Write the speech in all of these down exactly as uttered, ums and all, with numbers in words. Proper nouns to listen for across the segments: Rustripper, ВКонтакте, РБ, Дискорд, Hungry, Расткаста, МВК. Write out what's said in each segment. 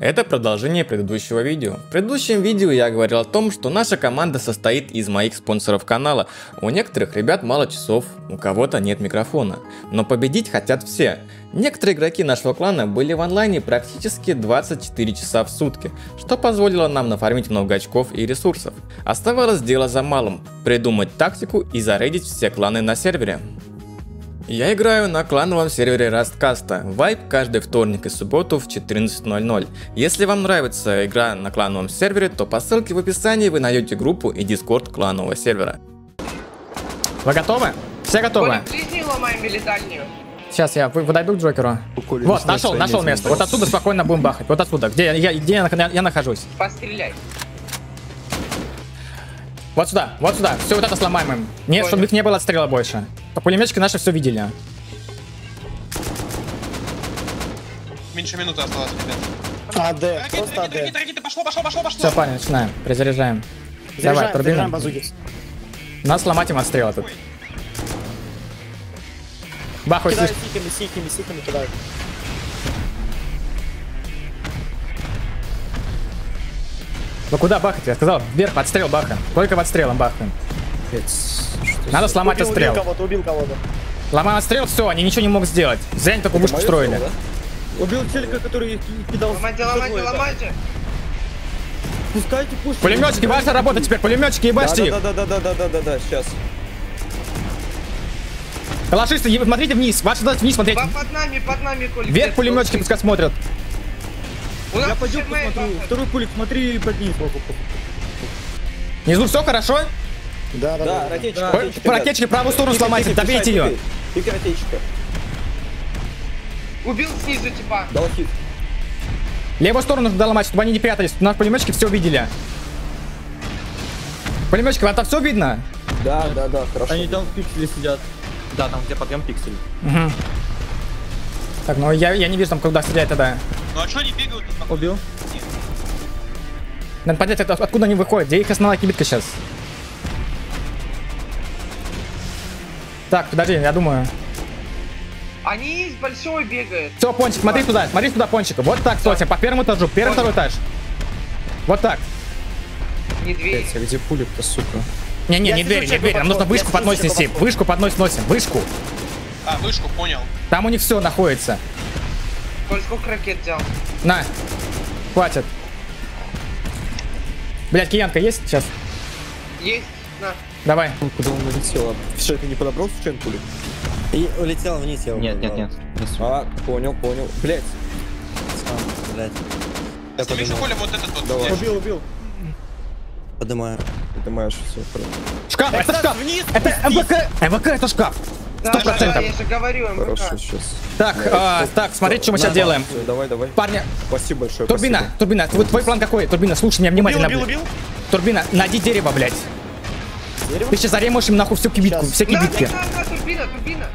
Это продолжение предыдущего видео. В предыдущем видео я говорил о том, что наша команда состоит из моих спонсоров канала. У некоторых ребят мало часов, у кого-то нет микрофона. Но победить хотят все. Некоторые игроки нашего клана были в онлайне практически двадцать четыре часа в сутки, что позволило нам нафармить много очков и ресурсов. Оставалось дело за малым – придумать тактику и зарейдить все кланы на сервере. Я играю на клановом сервере Расткаста, вайп каждый вторник и субботу в четырнадцать ноль ноль. Если вам нравится игра на клановом сервере, то по ссылке в описании вы найдете группу и дискорд кланового сервера. Вы готовы? Все готовы? Сейчас я подойду к Джокеру. Уколе, вот, нашел, нашел место. Вот отсюда спокойно будем бахать. Вот отсюда, где я, я, где я, я, я нахожусь. Постреляй. Вот сюда, вот сюда. Все вот это сломаем им. Нет, чтобы их не было отстрела больше. По пулеметчике наши все видели. Меньше минуты осталось, ребят. АД, ракеты, просто ракеты, АД. Ракеты, ракеты, пошло, пошло, пошло, пошло. Все, парень, начинаем. Перезаряжаем. Заряжаем, Давай, турбину. Нас сломать им отстрела тут. Бахуй, кидаю сиками, сиками, сиками кидаю. Ну куда бахать? Я сказал, вверх, отстрел бахаем. Только в отстрелом бахаем. Надо сломать убил, отстрел. Убил кого-то, убил кого-то. Ломал отстрел, все, они ничего не могут сделать. Зря они такую пушку строили. Слово, да? Убил телека, который кидал. Ломайте, ломайте, да. ломайте. Пускайте пушку. Пулеметчики, ваша работа теперь, пулеметчики, ебашьте их. Да-да-да-да-да-да-да-да, сейчас. Калашисты, смотрите вниз, ваши должны вниз смотреть. Под нами, под нами, Коль. Вверх пулеметчики пускай смотрят. Я пойду посмотрю. Второй пулик, смотри под ним. Внизу все хорошо? Да, да, да. Ракетчика. Да, ракетчика, ракетчика правую сторону сломайте, добейте ее. Пик ракетчика. Убил снизу типа. Дал хит. Левую сторону нужно ломать, чтобы они не прятались. У нас пулеметчики все видели. Пулеметчики, вам там все видно? Да, да, да, хорошо. Они там в пикселе сидят. Да, там где подъем пиксель. Угу. Так, ну я, я не вижу там, куда стрелять тогда. Ну а что они бегают? Убил. Нет. Надо понять, от, откуда они выходят. Где их основная кибитка сейчас? Так, подожди, я думаю. Они из большой бегают. Все, пончик, смотри туда, смотри туда, пончик. Вот так, Сося, по первому этажу, первый, второй этаж. Вот так. Не дверь. Блять, а где пулик-то, сука? Не-не, не дверь, не дверь, нам нужно вышку подносить, Сип. Вышку подносим, носим, вышку. А, вышку, понял. Там у них все находится. Сколько ракет взял? На, хватит. Блять, киянка есть сейчас? Есть, на. Давай. Куда он улетел? Что, это не подобрал случайно пулю? И улетел вниз, я его. Нет, нет, нет. А, понял, понял. Блять. Сам, блять. Я поднимаю. Сними вот этот вот. Убил, убил. Поднимаю. Поднимаешь все. Шкаф, это шкаф! Вниз! Это МВК! МВК это шкаф! Сто процентов. Я же говорю, МВК. Хорошо, сейчас. Так, а, так, смотри, что мы сейчас делаем. Давай, давай. Парни. Спасибо большое. Турбина, спасибо. Турбина, твой, твой план какой? Турбина, слушай меня внимательно. Убил, убил, убил. Турбина, найди дерево, блядь. Дерево? Ты сейчас заремошим нахуй всю кибитку, сейчас. Все кибитки. Да, да, да, турбина, турбина.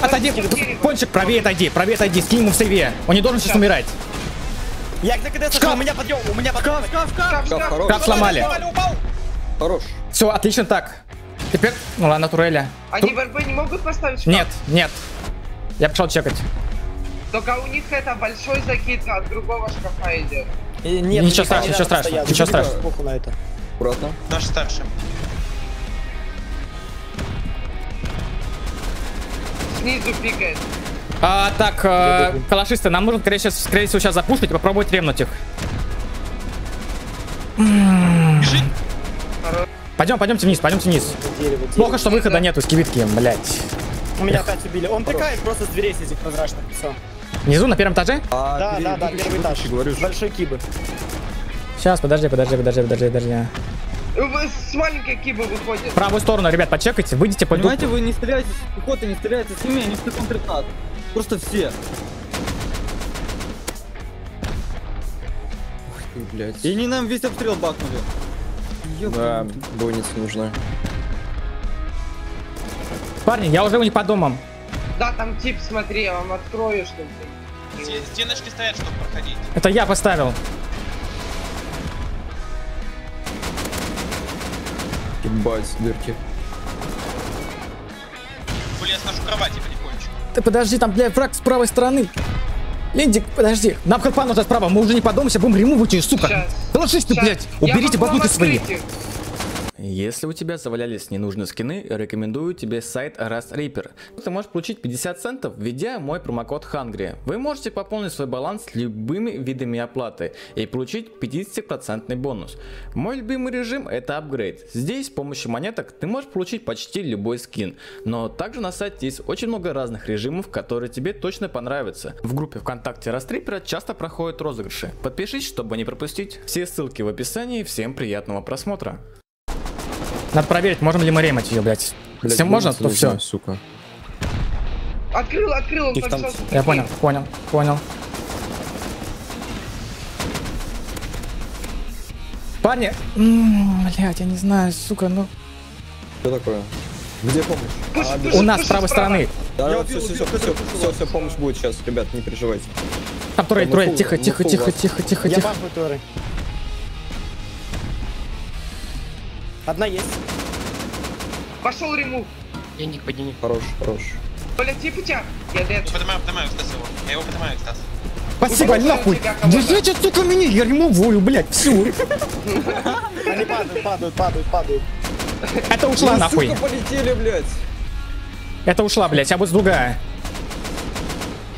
Отойди, пончик, правее отойди, правее отойди, скинь ему в сейве. Он не должен сейчас умирать. Я к ДКД сошел, у меня подъем, у меня подъем. Шкаф, шкаф, шкаф. Шкаф сломали. Хорош. Все, отлично так. Теперь, ну ладно, туреля. Они Ту... в РБ не могут поставить шкаф? Нет, нет. Я пошел чекать. Только у них это большой закид от другого шкафа идет. И нет, ничего страшного, ничего страшного, ничего страшного. Похуй на это. Аккуратно. Наш старший. Снизу пикает. А, так, э, калашисты, нам нужно, скорее, сейчас, скорее всего, сейчас запушить и попробовать ремнуть их. Бежит. Пойдем, пойдемте вниз, пойдемте вниз. Дерево, дерево. Плохо, что выхода нету из кибитки, блять. У меня опять убили. Он тыкает просто с дверей с этих прозрачных. Все. Внизу, на первом этаже? А, да, да, да, первый этаж. Говорю, большой кибы. Сейчас, подожди, подожди, подожди, подожди, подожди. Вы с маленькой кибы выходите. Правую сторону, ребят, почекайте, выйдите по льду. Понимаете, вы не стреляете с пехоты, не стреляете с ними, они все контртат. Просто все. Ух ты, блядь. И не нам весь обстрел бахнули. Да, бойница нужна. Парни, я уже у них по домам. Да, там тип, смотри, я вам открою, чтобы... Стеночки стоят, чтобы проходить. Это я поставил. Ебать, дырки. Блин, я сношу кровати потихонечку. Ты подожди, там, блядь, враг с правой стороны. Линдик, подожди. Нам хэппа нужна справа. Мы уже не подумаемся, будем ремувать ее, сука. Положись ты, блядь. Уберите батуты свои. Если у тебя завалялись ненужные скины, рекомендую тебе сайт Rustripper. Ты можешь получить пятьдесят центов, введя мой промокод Hungry. Вы можете пополнить свой баланс любыми видами оплаты и получить пятьдесят процентов бонус. Мой любимый режим — это апгрейд. Здесь с помощью монеток ты можешь получить почти любой скин. Но также на сайте есть очень много разных режимов, которые тебе точно понравятся. В группе ВКонтакте Rustripper часто проходят розыгрыши. Подпишись, чтобы не пропустить. Все ссылки в описании. Всем приятного просмотра. Надо проверить, можем ли мы ремать ее, блядь. блядь Если можно, то все. Сука. Открыл, открыл, он там... Я понял, понял, понял. Парни, м-м, блядь, я не знаю, сука, ну. Что такое? Где помощь? Пусть, а, пусть, у нас пусть, с правой пусть, стороны. Да, я убил, все, убил, все, убил, все, все, все, все, помощь будет сейчас, ребят, не переживайте. Там турель, турель, тихо, тихо, тихо, тихо, тихо, тихо. Одна есть. Пошел ремув. Денег подними. Хорош, хорош. Блять, типа тебя. Я даю. Поднимаю, поднимаю, Стас его. Я его поднимаю, Стас. Спасибо, нахуй. Держите, сука, меня. Я ремувую, блядь, всю. Они падают, падают, падают, падают. Это ушла, нахуй. Полетели, блядь. Это ушла, блядь, а будет другая.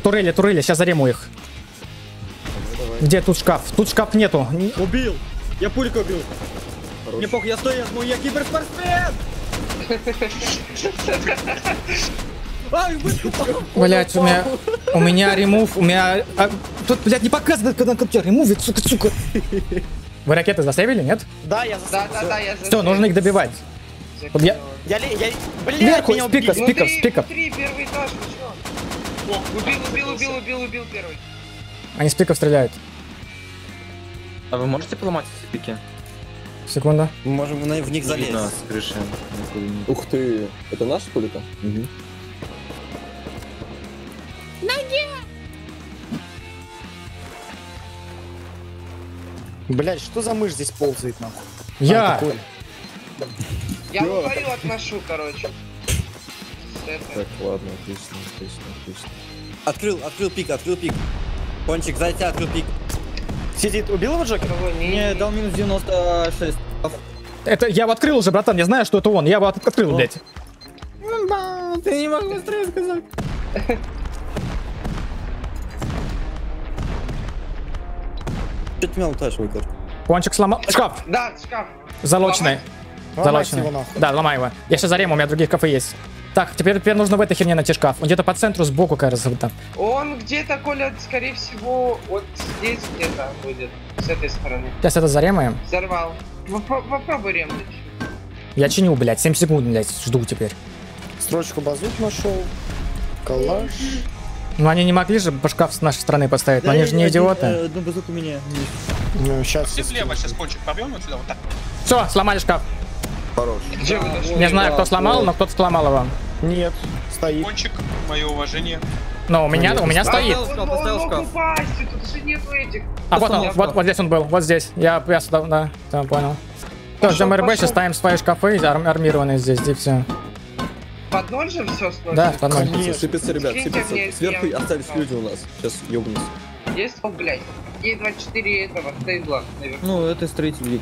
Турели, турели, сейчас заремую их. Где тут шкаф? Тут шкаф нету. Убил. Я пульку убил. Мне похуй, я стою, я думаю, я киберспортсмен! Блять, у меня... У меня ремув, у меня... Тут, блядь, не показывает, когда он тебя ремувит, сука, сука. Вы ракеты заставили, нет? Да, я заставил. Да, да, да, я заставил. Все, нужно их добивать. Я... Я... Блядь, меня убили. С пиков, с пиков. Первый этаж, ты чё? Убил, убил, убил, убил, убил первый. Они с пиков стреляют. А вы можете поломать эти пики? Секунда. Мы можем в них залезть. Да, с крыши. Ух ты. Это наш пулик-то? Угу. Ноги! Блять, что за мышь здесь ползает нам? Я! А, Я говорю, отношу, короче. Так, ладно, отлично, отлично, отлично. Открыл, открыл пик, открыл пик. Кончик, зайти, открыл пик. Сидит, убил его Джокер? Мне дал минус девяносто шесть. Это я его открыл уже, братан, я знаю, что это он. Я его открыл, О. блядь. Ты не мог быстрее сказать. Чё ты меня лутаешь, Виктор? Кончик сломал. Шкаф! Да, шкаф. Залоченный. Залоченный. Да, ломай его. Я сейчас зарему, у меня других кафе есть. Так, теперь, теперь нужно в этой херне найти шкаф. Он где-то по центру, сбоку, кажется, вот там. Он где-то, Коля, скорее всего, вот здесь где-то будет, с этой стороны. Сейчас это заремаем. Взорвал. Попробуй ремнуть. Я чиню, блядь, семь секунд, блядь, жду теперь. Строчку базук нашел. Калаш. Ну они не могли же по шкаф с нашей стороны поставить, да, но они я, же не я, идиоты. Э, ну, базук у меня. Ну, сейчас. Все слева, сейчас кончик побьем, вот сюда, вот так. Все, сломали шкаф. Хорош. Где вы нашли? Не знаю, кто сломал, но кто-то сломал его. Нет, стоит. Кончик, мое уважение. Но у меня, Нет. у меня стоит. А вот он, вот, вот здесь он был, вот здесь. Я, я сюда, да, да, понял. Все, ждем РБ, сейчас ставим свои шкафы, ар армированные здесь, и все. Под ноль же все сложно? Да, под ноль. Конечно, шипятся, ребят, шипятся. Сверху остались люди у нас. Сейчас ёбнусь. Есть, о, блядь. Ей двадцать четыре этого, стейдла, наверное. Ну, это строитель.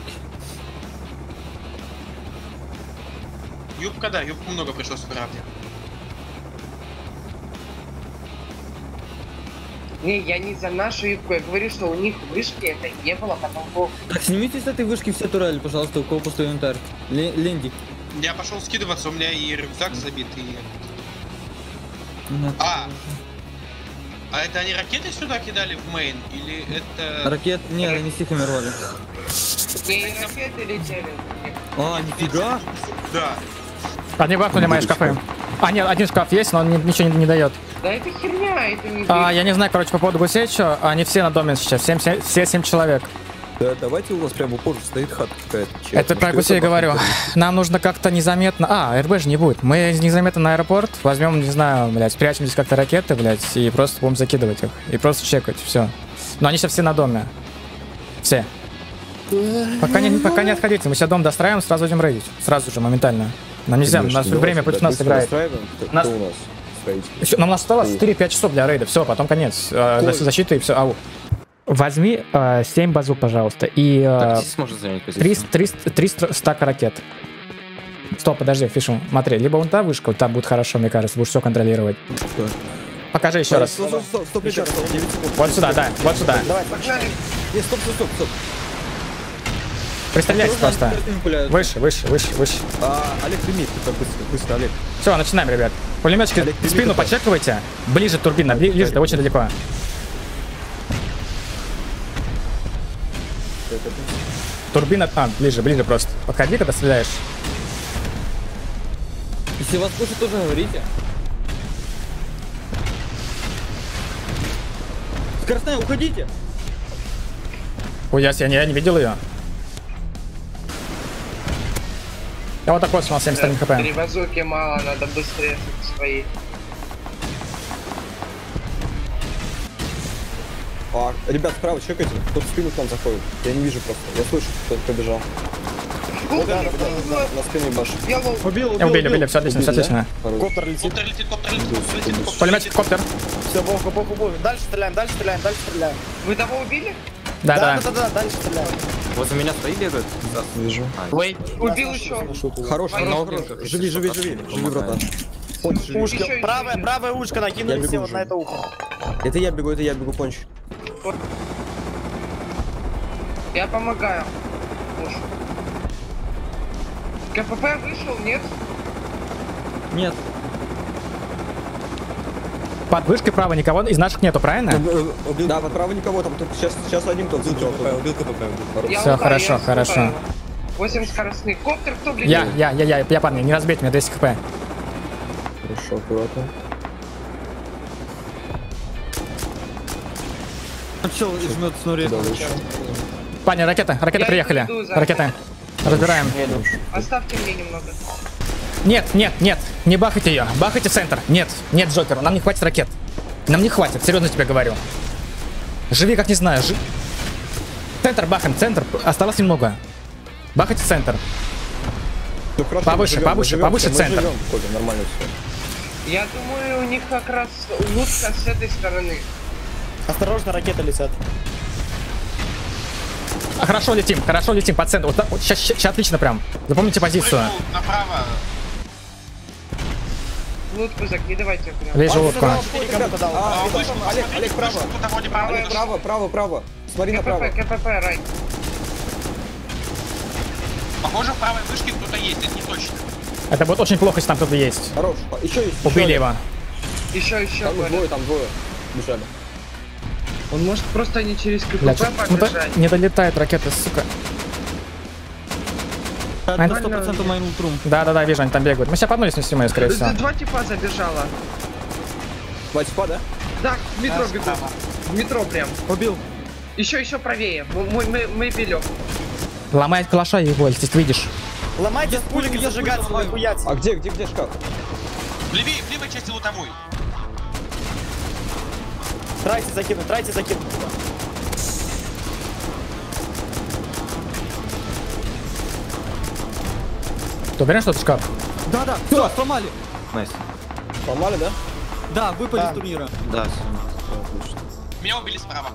Юбка, да, юбку много пришлось правде. Не, я не за нашу юбку, я говорю, что у них вышки это не было, потом бог. Так, снимите с этой вышки все турели, пожалуйста, у кого пустой инвентарь. Линдик. Я пошел скидываться, у меня и рюкзак забит, и... А! А это они ракеты сюда кидали в мейн, или это... Ракет? Нет, они стихами рвали. Ракеты летели. А, нифига? Да. Одни бахнули мои шкафы. А, нет, один шкаф есть, но он ничего не, не дает. Да это херня, это не... А, я не знаю, короче, по поводу гусей, что они все на доме сейчас, всем, всем, все семь человек. Да, давайте у вас прямо позже стоит хатка какая-то. Это про гусей говорю. Нам нужно как-то незаметно... А, РБ же не будет. Мы незаметно на аэропорт возьмем, не знаю, блядь, спрячем здесь как-то ракеты, блядь, и просто будем закидывать их. И просто чекать, все. Но они сейчас все на доме. Все. Пока не, пока не отходите, мы сейчас дом достраиваем, сразу идем рейдить. Сразу же, моментально. Нам нельзя, у нас время против нас играет. Нас... рейд. Все, нам осталось четыре-пять часов для рейда. Все, потом конец. Э, защита и все. Ау. Возьми э, семь базу, пожалуйста. И э, триста, триста, триста стака ракет. Стоп, подожди, фишу. Смотри, либо вон та вышка, вот там будет хорошо, мне кажется, будешь все контролировать. Что? Покажи еще раз. Стоп, стоп, стоп, стоп, еще. Вот сюда, да, вот сюда. Давай, погнали. Нет, стоп, стоп, стоп, стоп. Пристреляйся просто. Выше, выше, выше, выше. А, Олег, прими, быстро, быстро, Олег. Все, начинаем, ребят. Пулеметчики, Олег, спину подчеркивайте. Ближе турбина, ближе, да, очень далеко. Турбина там, ближе, ближе просто. Подходи, когда стреляешь. Если вас слушают, тоже говорите. Скоростная, уходите! Ой, я, я, не, я не видел ее. Я вот такой снял семьдесят один хп. Три базуки мало, надо быстрее свои. А, ребят, справа чекайте, кто-то в спину к нам заходит. Я не вижу просто, я слышу, кто-то побежал. Вот да, да, да, да, да. На спину башню. Убил, убил, убили, убили, все отлично, убили, все отлично. Да? Коптер летит. Коптер летит, коптер летит. летит. Пулемет, коптер. Все, боку, боку, боку. Дальше стреляем, дальше стреляем, дальше стреляем. Вы того убили? Да, да. Да, да, да, да, дальше стреляем. Возле меня стоит этот. Вижу. А, Вейт. Убил да, еще. Хорош, хорош. Живи, живи, живи. Живи, братан. Ушко. Правая, правая ушко накинули все вот на это ухо. Это я бегу, это я бегу, понч. Я помогаю. КПП вышел, нет? Нет. Под вышкой право никого из наших нету, правильно? Убил. Да, под право никого, там тут сейчас, сейчас один тот убил КПП, убил КПП. Все, хорошо, хорошо. восемь скоростных. Коптер кто блин? Я, я, я, я, я, парни, не разбейте меня, десять хп. Хорошо, круто. А че, измет снури? Парни, ракеты, ракеты приехали. Ракеты. Разбираем. Оставьте мне немного. Нет, нет, нет, не бахайте ее. Бахайте центр. Нет, нет, Джокер, нам не хватит ракет. Нам не хватит, серьезно тебе говорю. Живи, как не знаю. Жи... Центр бахаем, центр. Осталось немного. Бахайте центр. Ну, хорошо, повыше, живем, повыше, живем, повыше центр. Живем, Коля, нормально все. Я думаю, у них как раз лучше с этой стороны. Осторожно, ракеты летят. Хорошо летим, хорошо летим по центру. Вот, вот, сейчас, сейчас отлично прям. Запомните позицию. Направо. Лодку закидывайте прям. Лежу лодку. Олег, Олег, право. Олег, право, право, право. Смотри направо. КПП, рай. Похоже, в правой вышке кто-то есть, это не точно. Это будет очень плохо, если там кто-то есть. Хорош, еще есть. Убили его. Еще, еще. Там двое, там двое. Бежали. Он может просто не через КПП побежать. Не долетает ракета, сука. сто процентов майн ультрум. Да-да-да, вижу, они там бегают. Мы себя поднулись, снесли мою, скорее всего. Два типа забежала. Два типа, да? Да, в метро бегут. В метро прям. Убил. Еще, еще правее. Мы, мы, мы били. Ломает калаша его, здесь видишь. Ломайте пулик и зажигаться, хуяться. А где, где, где шкаф? В левее, в левой части лутовой. Трайте закинуть, трайте закинуть. Ты уверен, что это шкаф? Да, да, все, сломали. Найс. Сломали, да? Да, выпали да. С турнира. Да, все. Меня убили справа.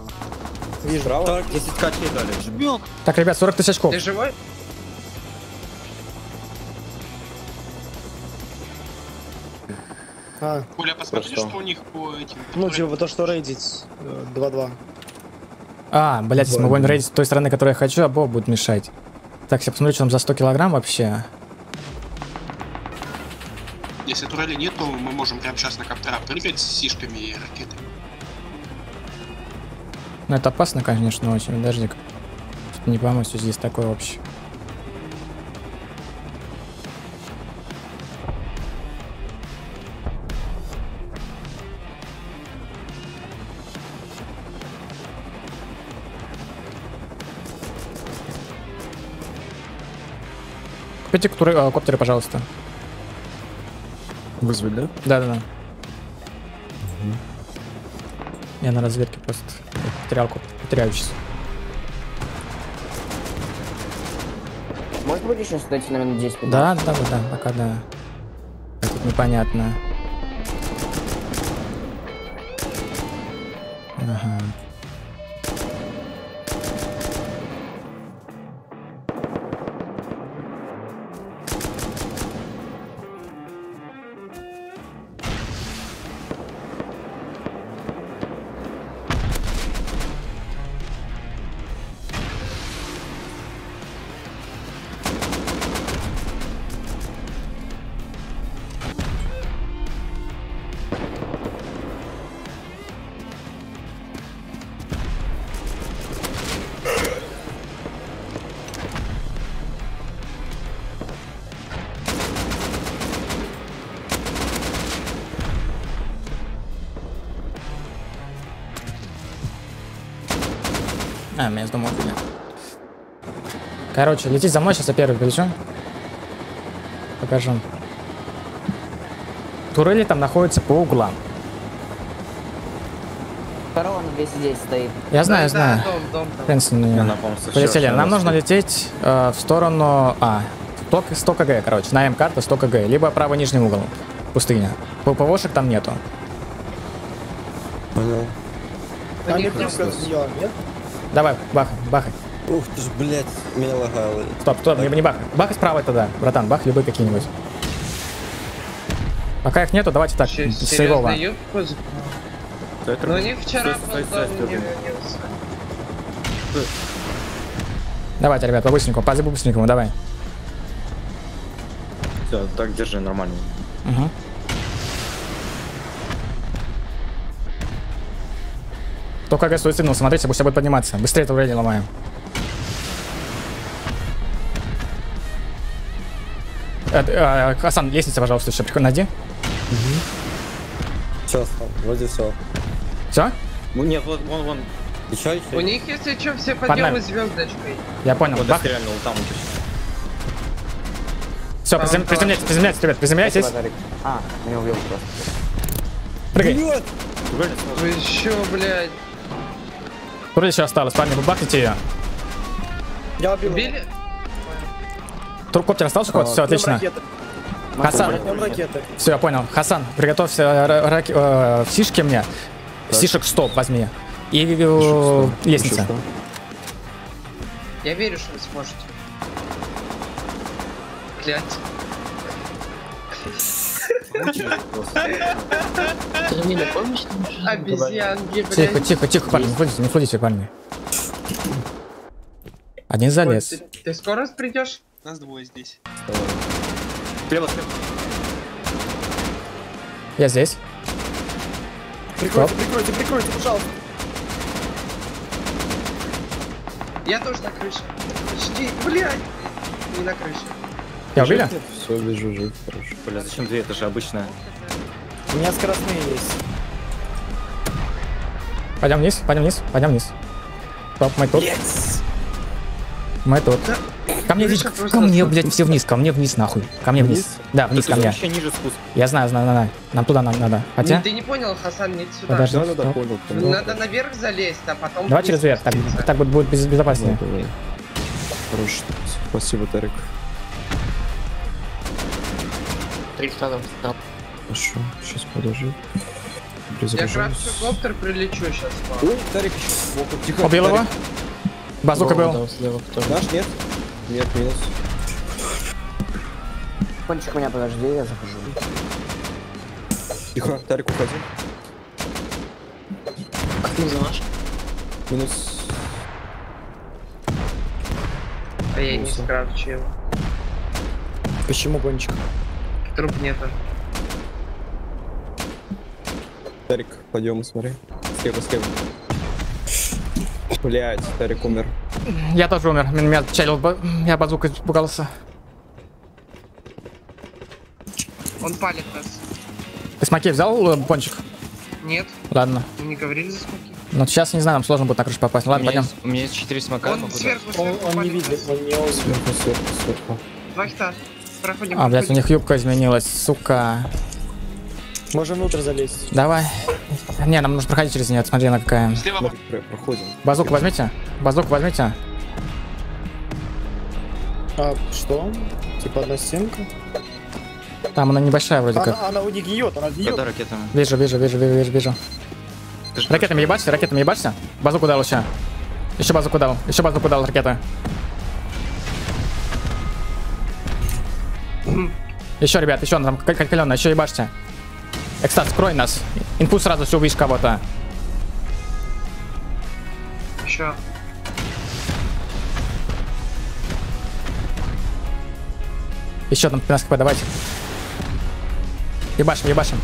Вижу, справа. Так, десять качей дали. Жмет. Так, ребят, сорок тысяч очков. Ты живой? А, Коля, посмотри, что у них по этим... Ну, типа, то, что рейдить два-два. А, блядь, если мы будем рейдить с той стороны, которую я хочу, а Бог будет мешать. Так, я посмотрю, что там за сто килограмм вообще. Если турели нет, то мы можем прямо сейчас на коптера прыгать с сишками и ракетой. Ну, это опасно, конечно, очень. Подожди-ка. Не пойму, что здесь такое вообще. Купите э, коптеры, пожалуйста. Вызвать, да? Да, да, да. Угу. Я на разведке просто потерял коптер, потеряю сейчас. Может быть, еще стойте на минут десять? Да, да, да, да, пока да. Это непонятно. Ага. А, меня с дома убили. Короче, летите за мной, сейчас я первый прилечу. Покажу. Турели там находятся по углам. Корона двести десять стоит. Я знаю, да, знаю. Да, дом, дом, дом. Помню, полетели. Нам нужно лететь э, в сторону... А, сто километров, короче. На М-карта сто километров. Либо правый нижний угол. Пустыня. Пуповошек там нету. Понял. Там нет, нет? Давай, бахай, бахай. Ух ты ж, блядь, меня лагало. Стоп, стоп, не, не бахай. Бахай справа тогда, братан, бах любые какие-нибудь. Пока их нету, давайте так, сейвово. Ну у них вчера стой, стой, стой, стой, стой. Давайте, ребят, по-быстренькому, по-быстренькому, давай. Все, так держи, нормально. Угу. Только ГС уйдет, смотрите, пусть я будет подниматься. Быстрее это время ломаем. Э, э, Хасан, лестница, пожалуйста, еще приходи, найди. Угу. Все, вроде все. Все? Ну нет, вот вон, вон. Еще, еще. У них, если что, все подъемы звездочкой. Я понял, вот бах. Реально, там все, призем... приземляйтесь, приземляйтесь, ребят, приземляйтесь. Спасибо, а, меня убил просто. Прыгай. Нет! Вы еще, блядь. Турель еще осталось, парни, вы бахните ее. Я убил. Били? Туркоптер остался, кот? Все, отлично. Хасан. Все, я понял. Хасан, приготовься в сишке мне. Сишек стоп возьми. И лестница. Я верю, что вы сможете. Блядь. Обезьянки, блядь. Тихо, тихо, тихо, парни, не ходите, не ходите, парни. Один залез. Ты, ты скоро придешь? Нас двое здесь. Слева, слева. Я здесь. Прикройте, прикройте, прикройте, пожалуйста. Я тоже на крыше. Жди, блядь. Не на крыше. Я убили? Все, вижу, жив, хорошо. Бля, зачем две этажа обычная? У меня скоростные есть. Пойдем вниз, пойдем вниз, пойдем вниз. Топ, мы тут. Yes. Мы тут. Да. Ко мне, видишь, ко мне, блядь, все вниз, ко мне вниз, нахуй. Ко мне вниз. вниз? Да, вниз, да, ко мне. Ниже спуск. Я знаю, знаю, знаю, нам туда нам надо. Хотя... Ты не понял, Хасан, нет сюда. Подожди, надо, да, понял, понял. Надо наверх залезть, а потом... Давай через вверх, так, так будет безопаснее. Хорошо, спасибо, Тарик. триста там стал. Хорошо, сейчас подожди. Я крафт-коптер прилечу сейчас. Ой, Тарик, тихо. Убил его? Базука был. Наш нет? Нет, минус. Кончик меня, подожди, я захожу. Тихо, Тарик, уходи. Как минус наш? Минус. А я не скрафчил. Почему гонщик? Труп нету. Тарик, пойдем, смотри. Скеба, скеба. Блять, Тарик умер. Я тоже умер. Меня отчалил, я базук испугался. Он палит нас. Ты смоки взял, пончик? Нет. Ладно. Мы не говорили за смоки. Ну сейчас, не знаю, нам сложно будет на крышу попасть. Ладно, у пойдем. Есть, у меня есть четыре смока. Он сверху, сверху, он, он не видит, он не он сверху, сверху, сверху. Два хита. Проходим, а, блядь, у них юбка изменилась, сука. Можем внутрь залезть. Давай. Не, нам нужно проходить через нее, смотри, она какая. Слева. Проходим. Базуку возьмите. Базуку возьмите. А, что? Типа одна стенка? Там она небольшая вроде она, как. Она у них идет, она идет. Вижу, вижу, вижу, вижу, вижу. Ракетами ебашься, ракетами ебашься. Базуку дал еще. Еще базуку дал. Еще базуку дал ракета. Еще, ребят, еще там калькалённо, еще ебашься. Экстаз, скрой нас. Инфу сразу все увидишь кого-то. Еще. Еще там пятнадцать кп давайте. Ебашим, ебашим.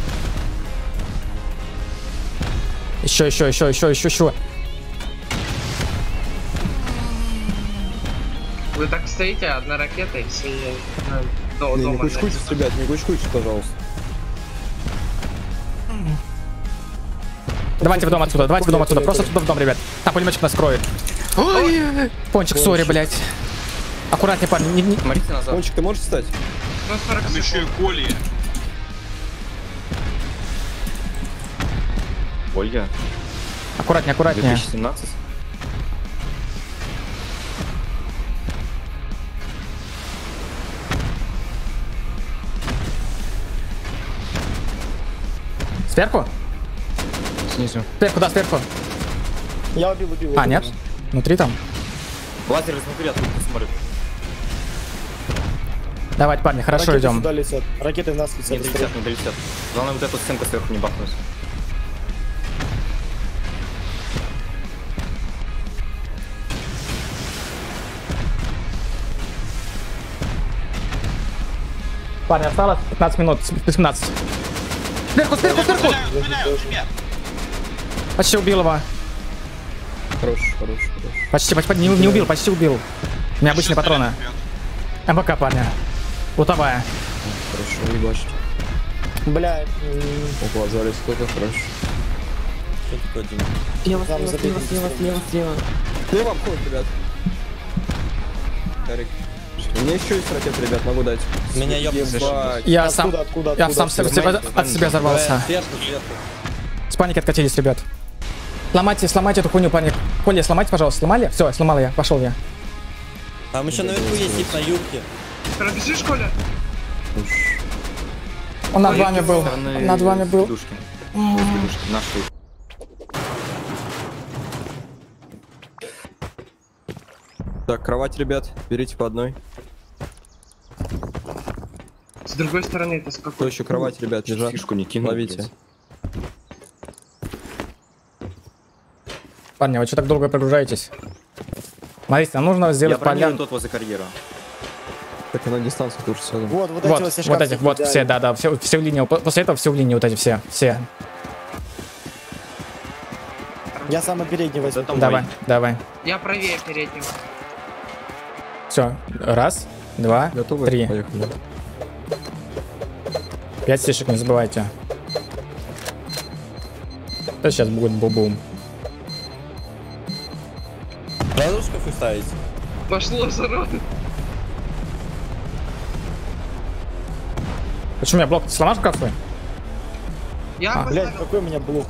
Еще, еще, еще, еще, еще, еще. Вы так стоите, одна ракета и все до, не, дома. Не кучкуйтесь, ребят, не кучкуйтесь, пожалуйста. Давайте в дом отсюда, давайте в дом отсюда, просто отсюда в дом, ребят. Там пулеметчик нас кроет. Ой! Пончик, сори, блядь. Аккуратнее, парни, не, не... Пончик, ты можешь встать? Там еще и Коли. Ольга. Аккуратнее, аккуратнее. две тысячи семнадцать. Сверху? Снизу. Сверху, да, сверху. Я убил, убил. А, нет? Внутри там. Лазер изнутри, оттуда смотрю. Давайте, парни, хорошо, ракеты идем. Сюда летят. Ракеты в нас летят. Не долетят, не долетят. Главное, вот эту стенку сверху не бахнуть. Парни, осталось пятнадцать минут, восемнадцать. Сверху, сверху, сверху! Почти убил его. Хорош, хорош, хорош. Почти, почти, не, не убил, почти убил. У меня обычные патроны. МВК, парня. Лутовая. Хорошо, ебашит. Бля. Углазались, сколько хорошо. Что такое, Дима? Слева, слева, слева, слева, слева, слева. Слева обход, ребят. Карик. У меня еще есть ракет, ребят, могу дать. Меня ебнули. Я сам, откуда, откуда, откуда, я сам от себя, от себя взорвался. С паники откатились, ребят. Сломайте, сломайте эту хуйню, парни. Коля, сломайте, пожалуйста. Сломали? Все, сломал я, пошел я. Там еще наверху есть тип на юбке. Пробежишь, Коля? Он над вами был. Над вами был. Так, кровать, ребят, берите по одной. С другой стороны это с какой? Кто еще кровать, ребят, лежат? Фишку не кинул, ловите. Парни, вы что так долго прогружаетесь? Смотрите, нам нужно сделать поляну. Я тот возле карьера. Так, на дистанцию тоже все. Вот, вот, вот эти, вот, этих, вот все, да, да, все, все в линию. После этого все в линию, вот эти все, все. Я самый передний возьму. Давай, мой. Давай. Я правее переднего. Все, раз, два, готовы? Три. Поехали. Пять стишек не забывайте. Да сейчас будет бу-бум. Ладушков уставить. Пошло, сорок. Почему у меня блок? Ты сломал шкафы? Я а. Блядь, какой у меня блок?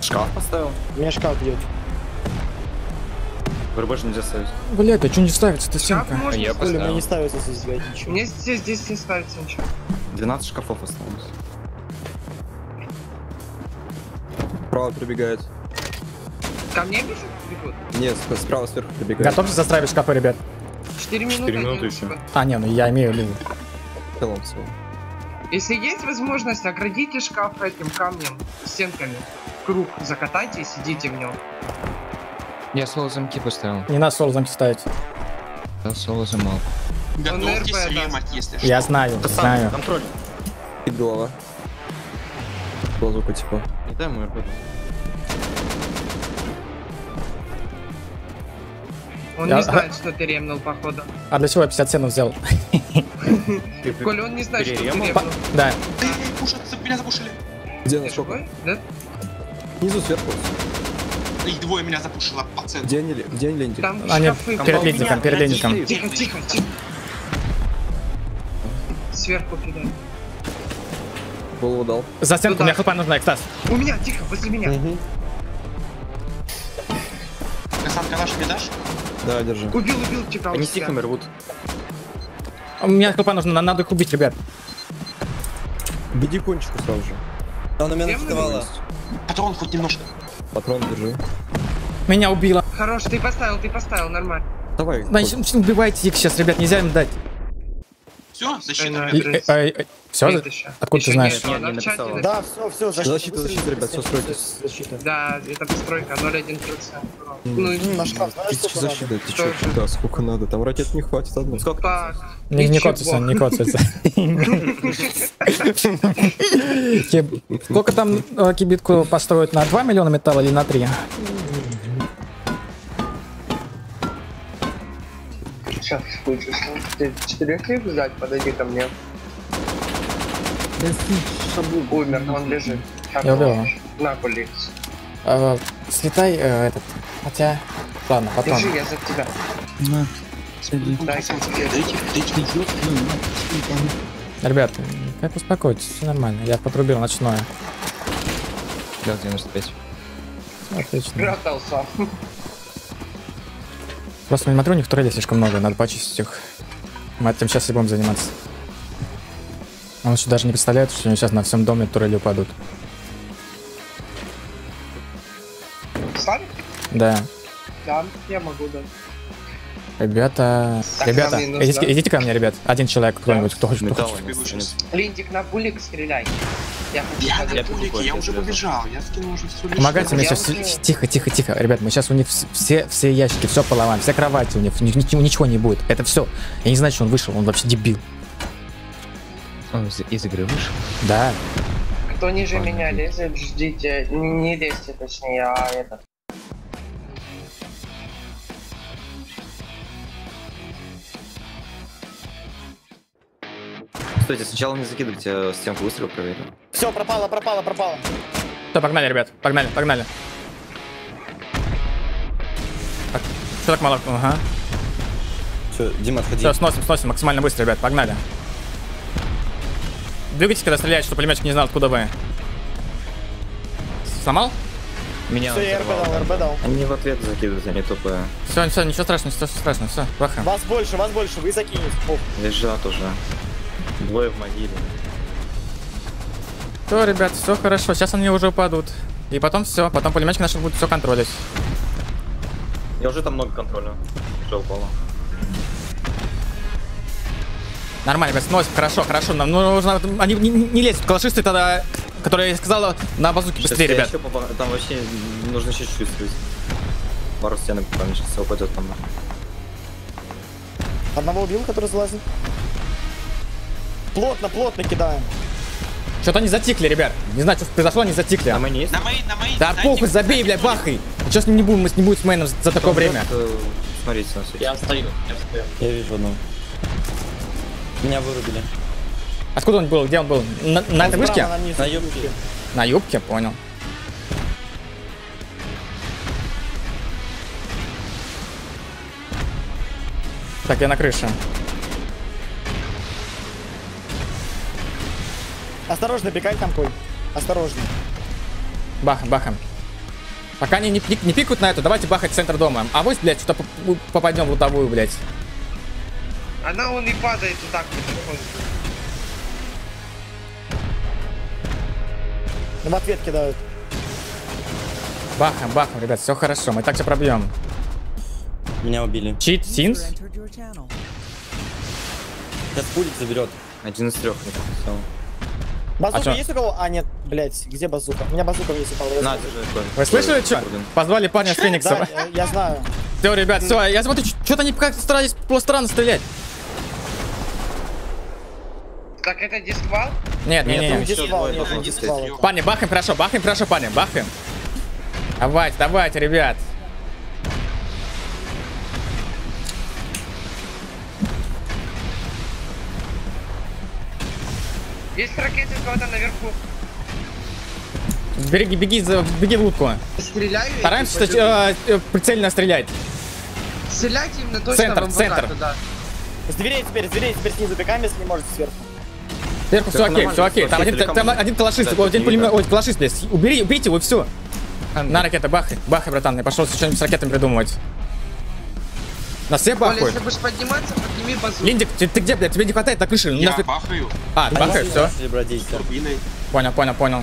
Шкаф поставил. У меня шкаф бьет. Вырубаешь нельзя ставить. Блять, а что не ставится? Ты стенка. А я поставил. Мне не ставится здесь, блядь, ничего. Мне здесь, здесь не ставится ничего. двенадцать шкафов осталось. Справа прибегает. Ко мне бежит? Нет, справа сверху прибегает. Готовься застраивать шкафы, ребят. четыре минуты. четыре минуты еще. А, не, ну я имею в виду. В целом всего. Если есть возможность, оградите шкаф этим камнем, стенками. Круг закатайте и сидите в нем. Я соло замки поставил. Не на соло замки ставить. Я соло замок. Готовьтесь лемать, если что. Я знаю, это знаю. Контроль. И голова. Глазука типа. Не дай мою работу. Он я... не знает, что ты ремнул, походу. А для чего я пятьдесят центов взял? Коля, он не знает, что ты ремнул. Да. Меня запушили. Где наш шок? Да? Внизу сверху. Их двое меня запушило по центру. Где они, где они лентят? А нет, перед лентиком, перед лентиком. Тихо, тихо, тихо. Сверху кидай. Голову дал. За стенку, мне хп нужна, экстаз. У меня, тихо, возле меня. Касанка наша, мне дашь? Да, держи. Убил, убил, читал. Они стихами рвут. У меня хп нужно, надо их убить, ребят. Беди кончику сразу же. Она меня накидывала. Патрон хоть немножко. Патрон держи. Меня убило. Хорош, ты поставил, ты поставил, нормально. Давай. Значит, убивайте их сейчас, ребят, нельзя им дать. Все, защита. Все, откуда ты знаешь? Да, все, все, защита, защита, ребят, все, стройтесь. Да, это постройка, ноль один процент. Ну, наш шкаф, защита, ты че, да, сколько надо, там ракет не хватит, одну. Сколько? Не коцается, не коцается. Сколько там кибитку построят, на два миллиона металла или на три? Сейчас включу. Четырех сдать, подойди ко мне. Умер, он лежит. Я убил. На поле. А, слетай э, этот. Хотя. Ладно, потом. Держи, я за тебя. На. Дай, ребята, как успокойтесь, все нормально. Я потрубил ночное. девяносто пять. Отлично. Братался. Просто на матроне в турели слишком много, надо почистить их. Мы этим сейчас и будем заниматься. Он еще даже не представляет, что сейчас на всем доме турели упадут. Сами? Да. Да, я могу, да. Ребята, так, ребята, минус, идите, да? Идите ко мне, ребят. Один человек, кто-нибудь, кто хочет, кто хочет. Линдик, на булик стреляй. Я, я, на пулике, я уже побежал, я скинул уже всю личную. Помогайте мне сейчас, уже... тихо, тихо, тихо, ребят, мы сейчас у них все, все ящики, все поломаем, все кровати у них, ничего, ничего не будет, это все. Я не знаю, что он вышел, он вообще дебил. Он из, из игры вышел? Да. Кто ниже он меня будет. Лезет, ждите, не, не лезьте, точнее, а это. Стойте, сначала не закидывайте стенку, выстрел проверим. Все, пропало, пропало, пропало. Все, погнали, ребят, погнали, погнали. Так, все так мало, ага. Все, Дима, отходи. Все, сносим, сносим, максимально быстро, ребят, погнали. Двигайтесь, когда стреляете, чтобы пулеметчик не знал, откуда вы. Сломал? Меня все, я РБ дал, РБ дал. Они в ответ закидывают, они тупые. Все, все, ничего страшного, все страшного, все, плохо. Вас больше, вас больше, вы закинете. Лежат уже. Двое в могиле. Все, ребят, все хорошо. Сейчас они уже упадут. И потом все. Потом пулеметчик наш будет все контролить. Я уже там много контроля. Все упало. Нормально, ребят, сносим. Хорошо, хорошо. Нам нужно... Они не, не лезут. Калашисты тогда, которые я сказала, на базуке быстрее, ребят. Попал... Там вообще нужно еще чуть-чуть стрелять. Пару стенок там сейчас упадет там. Одного убил, который залазит. Плотно, плотно кидаем. Что-то они затикли, ребят. Не знаю, что произошло, они затикли. На мейн есть? На мейн, на мейн. Да похуй, забей, бля, бахай. Сейчас с ним не будем, мы с ним будем с мейном за такое время. Смотрите на все. Я встаю, я встаю. Я вижу одного. Меня вырубили. Откуда он был? Где он был? На, на этой вышке? На юбке. На юбке, понял. Так, я на крыше. Осторожно, пикай там пуль. Осторожно. Бахам, бахам. Пока они не, не, не пикают на эту, давайте бахать в центр дома. А вот, блядь, что-то попадем в лутовую, блядь. Она он и падает туда. В ответ кидают. Бахам, бахам, ребят, все хорошо, мы так все пробьем. Меня убили. Чит, Синс? Сейчас пулик заберет. Один из трех. Базука а есть у кого? А, нет, блять, где базука? У меня базука есть упала. На, вы слышали, что? Позвали парня с Феникса. Да, я знаю. Все, ребят, все, я смотрю, что-то они как-то старались странно стрелять. Так это дисвал? Нет, нет, нет, дисвал, нет, дисвал. Парни, бахаем, хорошо, бахаем, хорошо, парни, бахаем. Давайте, давайте, ребят. Есть ракеты у кого-то наверху. Беги, беги, беги в лутку. Стреляю. Стараемся э, э, прицельно стрелять. Стрелять именно точно. Центр, центр. Туда. С дверей теперь, с дверей теперь снизу пиками, если не можете сверху. Сверху все, все окей, все окей. Там один, там один калашист, да, один пулемет, ой, калашист, блядь. Убери, убейте его, все. Андре. На ракеты, бахай, бахай, братан, я пошел что-нибудь с ракетами придумывать. На все бахают. Если будешь подниматься, подними базу. Линдик, ты, ты где, блядь? Тебе не хватает на крыше? Я нас... бахаю. А, ты бахаешь, все. Понял, понял, понял.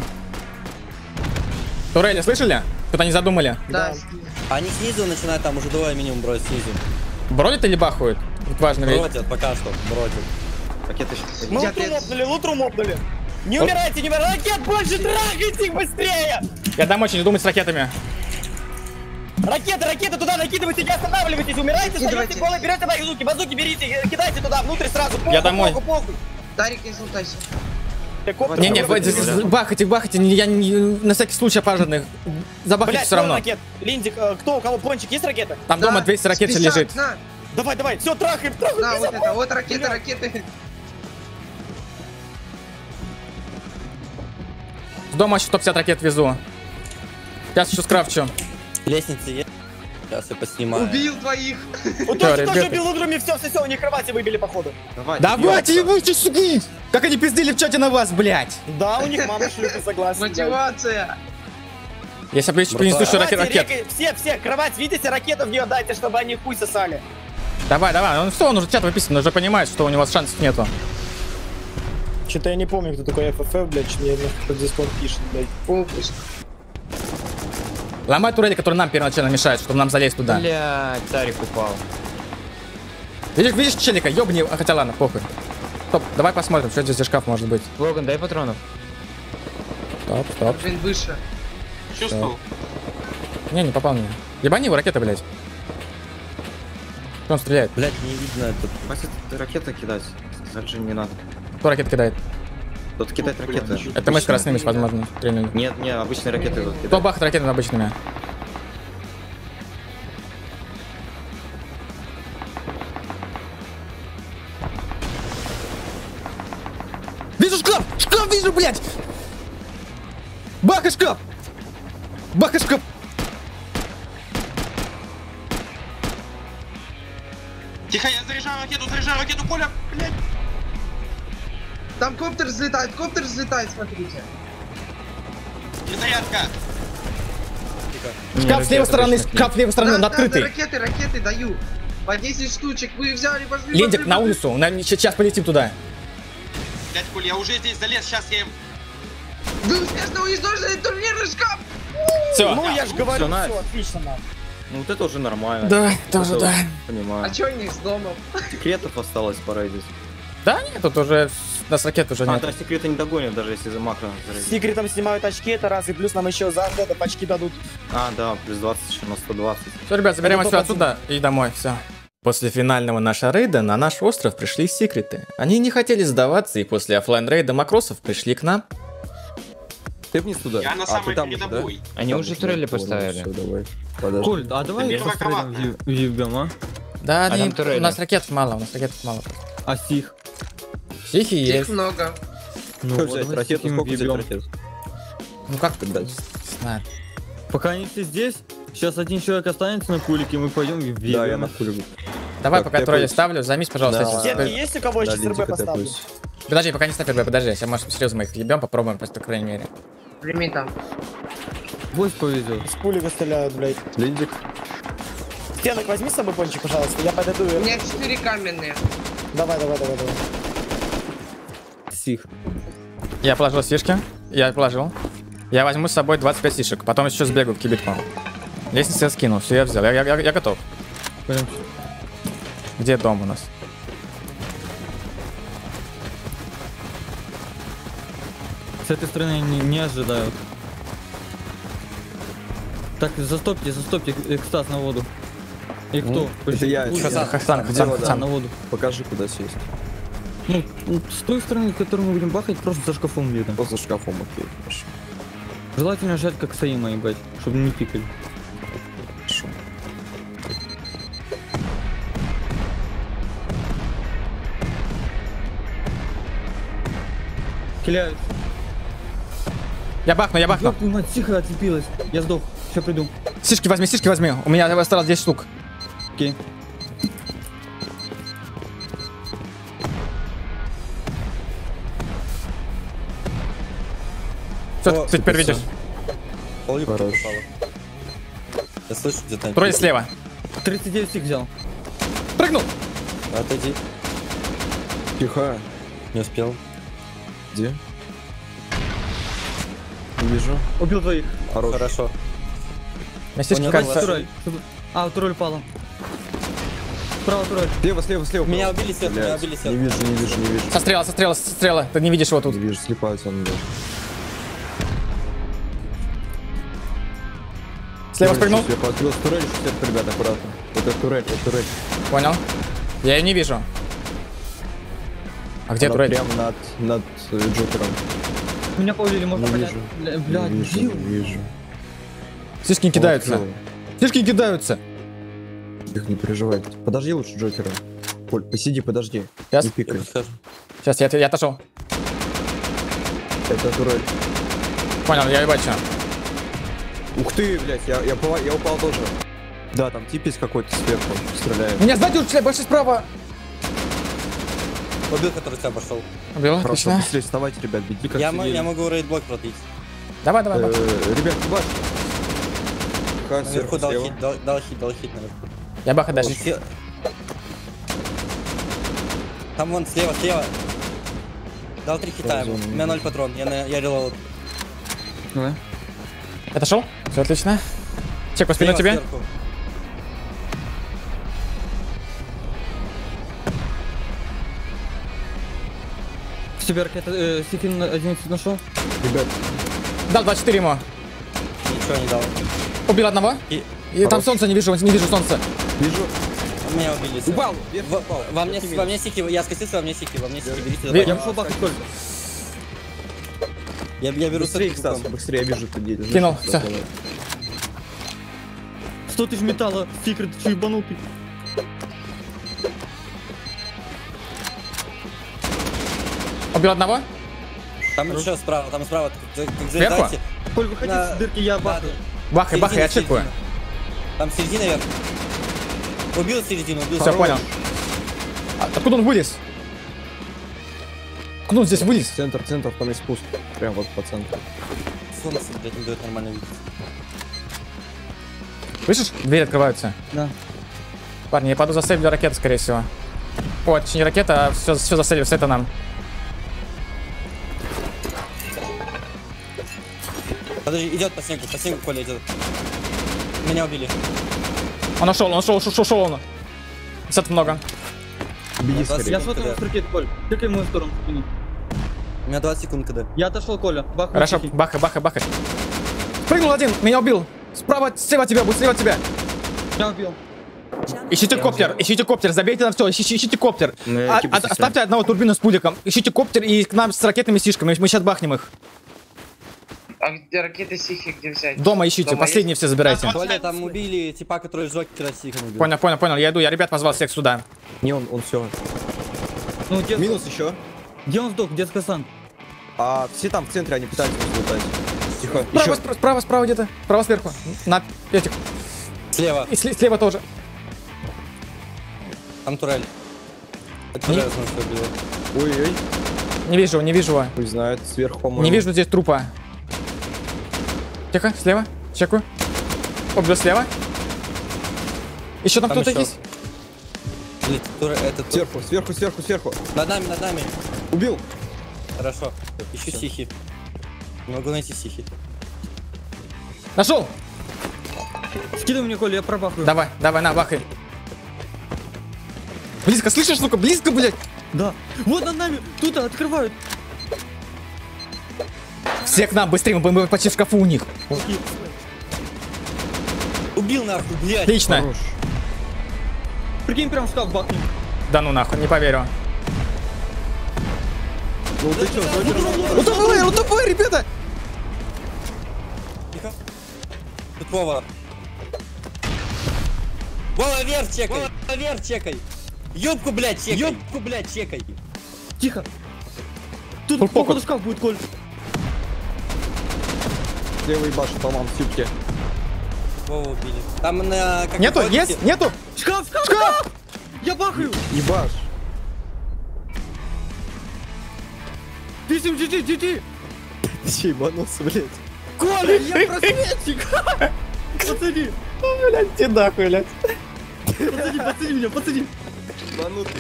Турели слышали? Что-то они задумали. Да. Да. Они снизу начинают, там уже двое минимум бродят снизу. Бродят или бахают? Вот важно видеть. Бродят, пока что, бродят. Ракеты сейчас... Мы лутру мопнули, лутру мопнули. Не вот. Умирайте, не умирайте. Ракет больше, трахайте их быстрее! Я дам очень думать с ракетами. Ракеты, ракеты туда накидывайте, не останавливайтесь, умирайте, ставите голы, берете базуки, базуки берите, кидайте туда, внутрь сразу, похуй, я домой. Похуй, похуй. Тарик, не злутайся. Не, не, вы, бахайте, бахайте, я не, на всякий случай пожарных. Забахайте все равно. Ракет. Линдик, кто, у кого пончик, есть ракета? Там да. Дома двести ракет пятьдесят, лежит. На. Давай, давай, все, трахаем, трахаем. Да, вот это, вот ракеты, ракеты. С дома еще сто пятьдесят ракет везу. Сейчас еще скрафчу. Лестницы есть. Сейчас я поснимаю. Убил двоих. Вот тоже убил уграми, все, все, все, у них кровати выбили, походу. Давайте, ебучи, суки! Как они пиздили в чате на вас, блять! Да, у них мама шлюха, согласен. Мотивация! Я себя еще принесу, что ракет. Все, все, кровать, видите, ракету в нее дайте, чтобы они хуй сосали. Давай, давай, он все, он уже чат выписан, он уже понимает, что у него шансов нету. Что-то я не помню, кто такой эф эф, блядь, что мне кто-то здесь пишет, блядь. Фокус. Ломай турели, который нам первоначально мешает, чтобы нам залезть туда. Блядь, Тарик упал. Видишь, видишь челика, ёбни, хотя ладно, похуй. Стоп, давай посмотрим, что здесь за шкаф может быть. Логан, дай патронов. Стоп, стоп. Блин, выше. Чувствовал? Не, не попал мне. Ебани его, ракета, блядь. Что он стреляет? Блядь, не видно это. Хватит ракеты кидать. Дальше не надо. Кто ракет кидает? Тут кидать ракеты. Это мы с красными, возможно, стреляли. Нет, не, обычные ракеты идут. Кто бахает ракеты обычными? Вижу шкаф! Шкаф вижу, блядь! Бахай шкаф! Бахай шкаф! Тихо, я заряжаю ракету, заряжаю ракету, Коля, блядь! Там коптер взлетает, коптер взлетает, смотрите. Перезарядка. Шкаф с левой стороны, шкаф с левой стороны, он открытый. Ракеты, ракеты даю. По десять штучек, вы взяли, пошли. Лендик, на улицу, наверное, сейчас полетим туда. Блять, Коль, я уже здесь залез, сейчас я им... Вы успешно уничтожили турнирный шкаф! Все. Ну, я же говорю, все, отлично нам. Ну, вот это уже нормально. Да, тоже да. Понимаю. А чё у них с домом? Секретов осталось пора здесь. Да нет, тут уже... Нас ракет уже нет. А, да, секреты не догонят, даже если за макро. С секретом снимают очки, это раз, и плюс нам еще за это очки дадут. А, да, плюс двадцать еще на сто двадцать. Все, ребят, заберем все отсюда и домой, все. После финального нашего рейда на наш остров пришли секреты. Они не хотели сдаваться, и после офлайн рейда макросов пришли к нам. Ты вниз туда. Я на самой передовой. Они уже турели поставили. Коль, а давай вьюбем, а? Да, у нас ракет мало, у нас ракет мало. А сих? Тихи есть. Их много. Ну, что, вот, ракету сколько тебе ракет? Ну как ты дальше? Пока они все здесь, сейчас один человек останется на кулике, мы пойдем и вбьем. Да, я на кулику. Давай, так, пока трое ставлю, займись, пожалуйста. Да, детки, есть у кого еще РБ поставлю? Подожди, пока не ставь РБ, подожди, я может серьезно мы их ебем, попробуем, по крайней мере. Прими там. Бойс повезет. С кулика стреляют, блядь. Линдик. Стенок возьми с собой, пончик, пожалуйста, я подойду. У меня четыре каменные. Давай, давай, давай, давай. Сих. Я положил сишки. Я положил. Я возьму с собой двадцать пять сишек. Потом еще сбегу в кибитку. Лестницу я скинул. Все, я взял. Я, я, я готов. Блин. Где дом у нас? С этой стороны не, не ожидают. Так, застопьте, застопьте экстаз на воду. И кто? Ну, это я. Хасан, Хасан, Хасан, вода? Хасан. На воду. Покажи, куда сесть. Ну, с той стороны, в которую мы будем бахать, просто за шкафом где-то. Просто за шкафом, окей, хорошо. Желательно жать как Саима, ебать, чтобы не пикали. Хорошо. Киляют. Я бахну, я бахну. Ёпта, мать, тихо отлепилась. Я сдох, сейчас приду. Сишки возьми, сишки возьми. У меня осталось десять штук. Окей. Что ты теперь видишь? Я слышу где-то. Трое слева. тридцать девять стик взял. Прыгнул. Отойди. Тихо. Не успел. Где? Не вижу. Убил двоих. Хорош. Хорошо. Местечко кажется... А, турель пала. Справа турель. Слева, слева, слева. Меня убили сет, меня убили сет. Не вижу, не вижу, не вижу. Сострела, сострела, сострела. Ты не видишь его тут. Не вижу, слепается он. Слева спрыгнул. Я подвел турель, шестьдесят, ребят, аккуратно. Это турель, это турель. Понял. Я ее не вижу. А где турель? Прям над, над джокером. Меня поубили, можно понять. Блядь, не вижу, не вижу. Слишком кидаются. Слишком кидаются. Их не переживай. Подожди лучше джокера. Поль, посиди, подожди. Сейчас. Не пикай. Сейчас, я, я отошел. Это турель. Понял, я ебать сейчас. Ух ты, блядь, я, я, я, я упал тоже. Да, там типец какой-то сверху стреляет. Меня сзади уже больше справа. Побил, который тебя пошел. Убил, отлично. Быстрее вставайте, ребят, беги как я, я могу рейд-блок продлить. Давай, давай, давай. Э-э, ребят, бах. Наверху дал хит, дал, дал хит, дал хит наверху. Я баха дальше. Там вон слева, слева. Дал три хита ему. У меня ноль патрон, я, на, я релоуд. Давай. Отошел? Все отлично. Чек по спину тебе. Сверху. Сиберк, это э, Сифин одиннадцать нашел? Ребят. Дал двадцать четыре ему. Ничего не дал. Убил одного. И, И там солнце не вижу, не вижу солнца. Вижу. Меня убили. Упал. Во, упал. Во, мне, во мне сики, я скосился, во мне сики, во мне сики. Берите, давай. Я пошел бахать только. Я, я беру быстрее, Стас, быстрее, я вижу, ты где-то. Кинул, все. сто тысяч металла, фикер, ты че ебанул? Убил одного? Там Ру. еще справа, там справа. Сверху? Коль, выходи на... с дырки, я бахаю. Бахай, бахай, я отшикую. Там середина вверх. Убил середину, убил. Все, понял. А, откуда он вылез? Ну здесь вылез. Центр, центр, там есть спуск. Прям вот по центру. Солнце, блядь, не дает нормально видеть. Слышишь? Двери открываются. Да. Парни, я паду за сейв для ракеты, скорее всего. О, это не ракета, а все, все за сейв, все это нам. Подожди, идет по снегу, по снегу Коля идет. Меня убили. Он ушел, он ушел, ушел, ушел он. Сет много. Беги скорее. Я смотрю на стрикет, Коль. Тыкай мою сторону. У меня двадцать секунд КД. Я отошел, Коля. Баху. Хорошо, баха, баха, баха. Прыгнул один, меня убил. Справа, слева от тебя, будет слева от тебя. Я убил. Ищите коптер, ищите коптер, забейте нам все, ищите, ищите коптер. А, от, оставьте одного турбину с пуликом. Ищите коптер и к нам с ракетными сишками, мы сейчас бахнем их. А где ракеты сихи, где взять? Дома ищите, дома последние есть? Все забирайте. А, Коля, там убили типа, который жёг сихи. Понял, понял, понял, я иду, я ребят позвал всех сюда. Не, он, он все. Ну, где минус еще? Где он сдох? Где Скасан? А все там в центре, они пытаются взлетать. Тихо. Справа, справа, справа, справа где-то. Справа сверху. На этих. Слева. И слева, слева тоже. Там турель. Ой-ой. Не вижу, не вижу его. Пусть знает, сверху, по-моему. Не вижу здесь трупа. Тихо, слева, чекаю. Убью слева. Еще там, там кто-то есть? Этот... Сверху, сверху, сверху, сверху. Над нами, над нами. Убил. Хорошо. Ищу стихи. Не могу найти стихи. Нашел! Скидай мне, Коля, я пробахаю. Давай, давай, на, бахай. Близко, слышишь, сука, близко, блядь? Да. Вот над нами, тут открывают. Все к нам, быстрее, мы будем почти в шкафу у них. Убил нахуй, блядь. Отлично. Хорош. Прикинь, прям в шкаф бахнем. Да ну нахуй, не поверю. Ну ты чё, утопай, утопай, ребята! Тихо. Тут Вова. Вова, вверх чекай. Вова, вверх чекай. Ёбку, блядь, чекай. Ёбку, блядь, чекай. Тихо. Тут походу шкаф будет, Коль. Левый башен, по-моему, в тюбке. Вова убили. Там на... Как нету, ходите? Есть, нету. Шкаф, шкаф, шкаф! шкаф! Я бахаю. Ебаш. Писем, джи-джи, джи-джи. Ты че ебанулся, блядь? Коля, я просветчик. Пацани. Блядь, тебе нахуй, блядь. Пацани, пацани меня, пацани. Ебанутый.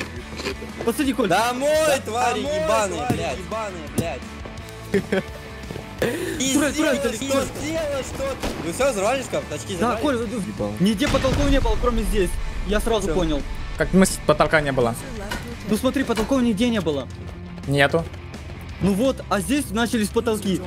Пацани, Коля. Домой, твари ебаные, блядь. Ебаные, блядь. И сделай, что сделай, что ты. Вы все взорвали шкаф? Очки забрали? Да, Коль, задумал. Нигде потолков не было, кроме здесь. Я сразу все понял. Как мысль, потолка не было. Ну смотри, потолков нигде не было. Нету. Ну вот, а здесь начались потолки.